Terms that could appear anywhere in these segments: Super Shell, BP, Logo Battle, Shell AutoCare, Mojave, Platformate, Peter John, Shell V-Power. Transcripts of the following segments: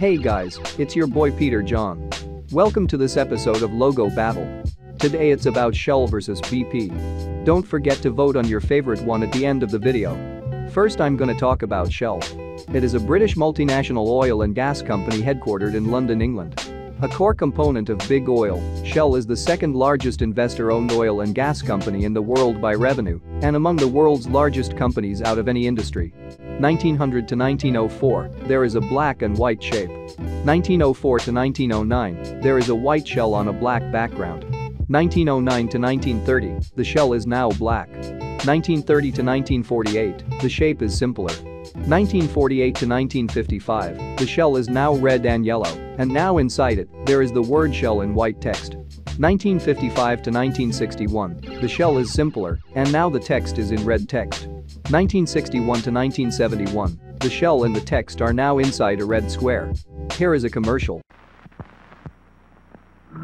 Hey guys, it's your boy Peter John. Welcome to this episode of Logo Battle. Today it's about Shell versus BP. Don't forget to vote on your favorite one at the end of the video. First I'm gonna talk about Shell. It is a British multinational oil and gas company headquartered in London, England. A core component of big oil, Shell is the second largest investor-owned oil and gas company in the world by revenue and among the world's largest companies out of any industry. 1900 to 1904, there is a black and white shape. 1904 to 1909, there is a white shell on a black background. 1909 to 1930, the shell is now black. 1930 to 1948, the shape is simpler. 1948 to 1955, the shell is now red and yellow, and now inside it, there is the word shell in white text. 1955 to 1961, the shell is simpler, and now the text is in red text. 1961 to 1971, the shell and the text are now inside a red square. Here is a commercial. You're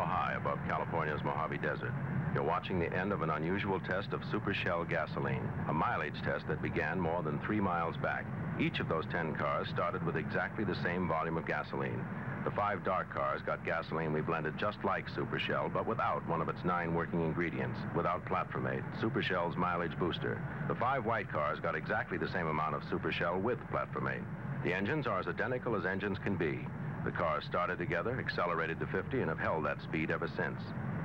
high above California's Mojave Desert. You're watching the end of an unusual test of Super Shell gasoline, a mileage test that began more than 3 miles back. Each of those 10 cars started with exactly the same volume of gasoline. The 5 dark cars got gasoline we blended just like Super Shell, but without one of its 9 working ingredients, without Platformate, Super Shell's mileage booster. The 5 white cars got exactly the same amount of Super Shell with Platformate. The engines are as identical as engines can be. The cars started together, accelerated to 50, and have held that speed ever since.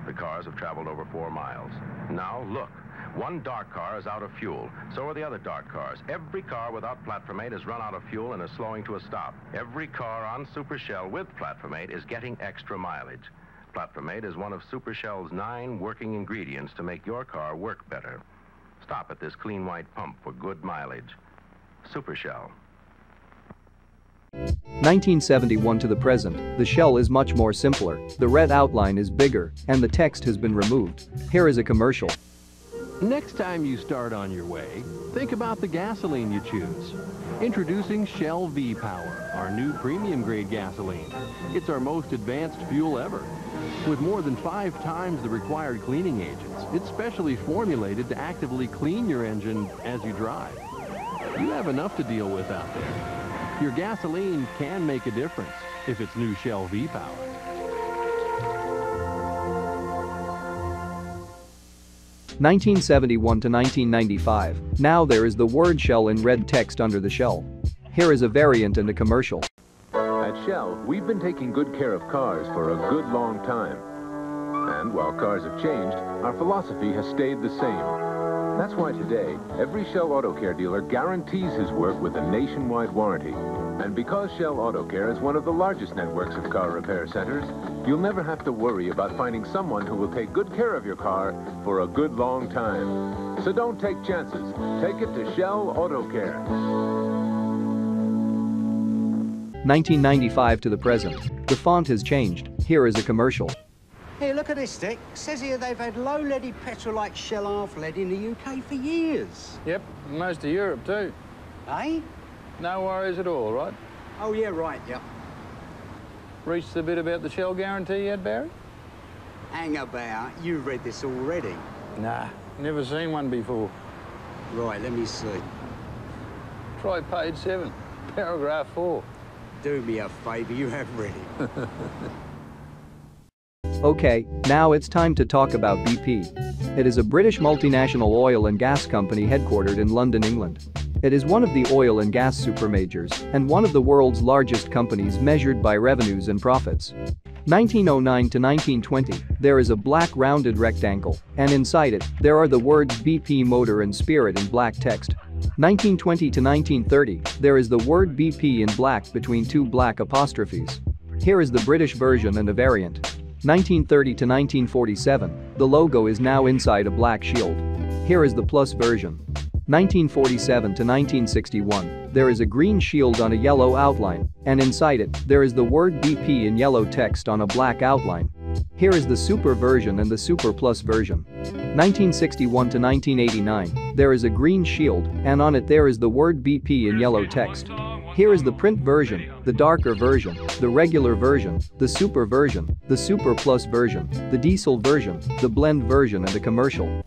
The cars have traveled over 4 miles. Now, look. One dark car is out of fuel. So are the other dark cars. Every car without Platformate has run out of fuel and is slowing to a stop. Every car on Super Shell with Platformate is getting extra mileage. Platformate is one of Super Shell's 9 working ingredients to make your car work better. Stop at this clean white pump for good mileage. Super Shell. 1971 to the present, the shell is much more simpler, the red outline is bigger, and the text has been removed. Here is a commercial. Next time you start on your way, think about the gasoline you choose. Introducing Shell V-Power, our new premium grade gasoline. It's our most advanced fuel ever. With more than 5 times the required cleaning agents, it's specially formulated to actively clean your engine as you drive. You have enough to deal with out there. Your gasoline can make a difference if it's new Shell V-Power. 1971 to 1995, now there is the word Shell in red text under the shell. Here is a variant and a commercial. At Shell, we've been taking good care of cars for a good long time. And while cars have changed, our philosophy has stayed the same. That's why today, every Shell AutoCare dealer guarantees his work with a nationwide warranty. And because Shell AutoCare is one of the largest networks of car repair centers, you'll never have to worry about finding someone who will take good care of your car for a good long time. So don't take chances. Take it to Shell AutoCare. 1995 to the present. The font has changed. Here is a commercial. Here, look at this stick. It says here they've had low-leaded petrol like Shell half-lead in the UK for years. Yep, and most of Europe too. Eh? No worries at all, right? Oh, yeah, right, yep. Reached the bit about the Shell guarantee yet, Barry? Hang about. You've read this already. Nah, never seen one before. Right, let me see. Try page 7, paragraph 4. Do me a favour, you have read it. Okay, now it's time to talk about BP. It is a British multinational oil and gas company headquartered in London, England. It is one of the oil and gas supermajors and one of the world's largest companies measured by revenues and profits. 1909 to 1920, there is a black rounded rectangle, and inside it, there are the words BP Motor and Spirit in black text. 1920 to 1930, there is the word BP in black between 2 black apostrophes. Here is the British version and a variant. 1930 to 1947, the logo is now inside a black shield. Here is the plus version. 1947 to 1961, there is a green shield on a yellow outline, and inside it, there is the word BP in yellow text on a black outline. Here is the super version and the super plus version. 1961 to 1989, there is a green shield, and on it there is the word BP in yellow text. Here is the print version, the darker version, the regular version, the super plus version, the diesel version, the blend version and the commercial.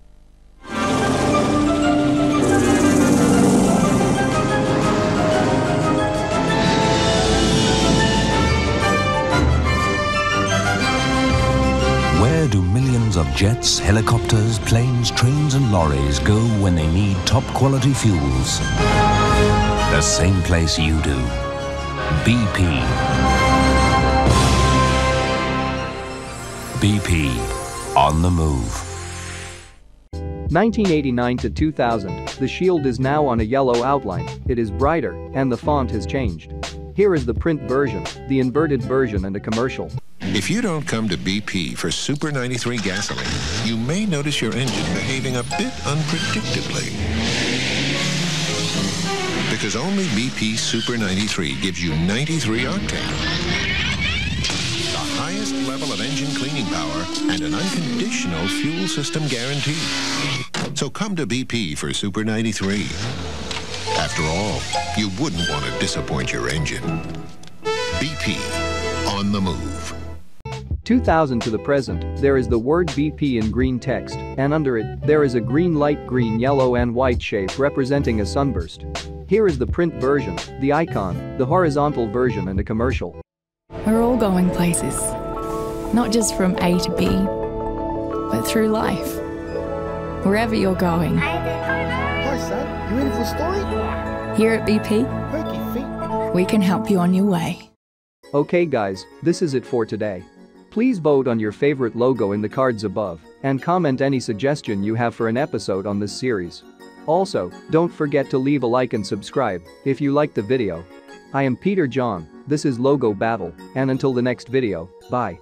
of jets, helicopters, planes, trains and lorries go when they need top quality fuels. The same place you do. BP. BP. On the move. 1989 to 2000, the shield is now on a yellow outline, it is brighter, and the font has changed. Here is the print version, the inverted version and a commercial. If you don't come to BP for Super 93 gasoline, you may notice your engine behaving a bit unpredictably. Because only BP Super 93 gives you 93 octane, the highest level of engine cleaning power and an unconditional fuel system guarantee. So come to BP for Super 93. After all, you wouldn't want to disappoint your engine. BP, on the move. 2000 to the present, there is the word BP in green text, and under it, there is a green, light green, yellow and white shape representing a sunburst. Here is the print version, the icon, the horizontal version and a commercial. We're all going places, not just from A to B, but through life. Wherever you're going. Hi son, you ready for a story? Here at BP, we can help you on your way. Okay guys, this is it for today. Please vote on your favorite logo in the cards above and comment any suggestion you have for an episode on this series. Also, don't forget to leave a like and subscribe if you like the video. I am Peter John, this is Logo Battle, and until the next video, bye.